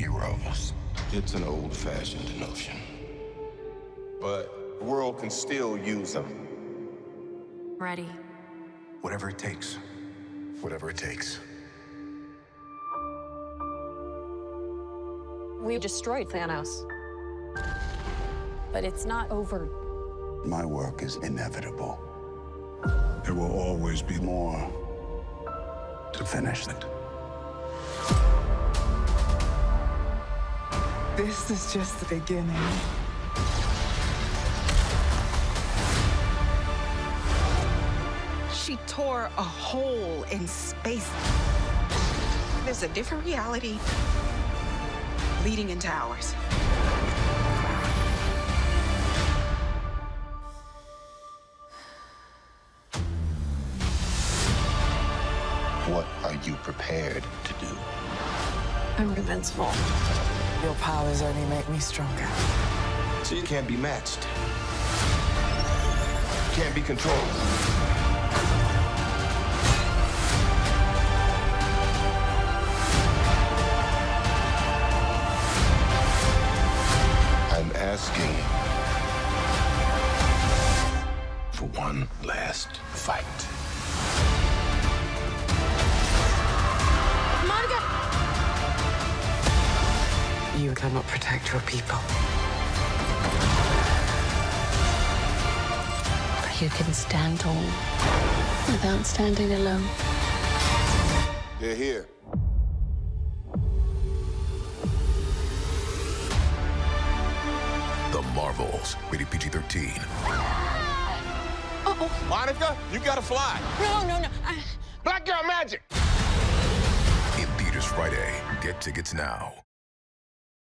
heroes. It's an old-fashioned notion, but the world can still use them. Ready. Whatever it takes. Whatever it takes. We destroyed Thanos, but it's not over. My work is inevitable. There will always be more to finish it. This is just the beginning. She tore a hole in space. There's a different reality leading into ours. What are you prepared to do? I'm invincible. Your powers only make me stronger. So you can't be matched. Can't be controlled. I'm asking for one last fight. You cannot protect your people. You can stand tall without standing alone. They're here. The Marvels, rated PG-13. Uh-oh. Monica, you gotta fly. No. Black girl magic. In theaters Friday. Get tickets now.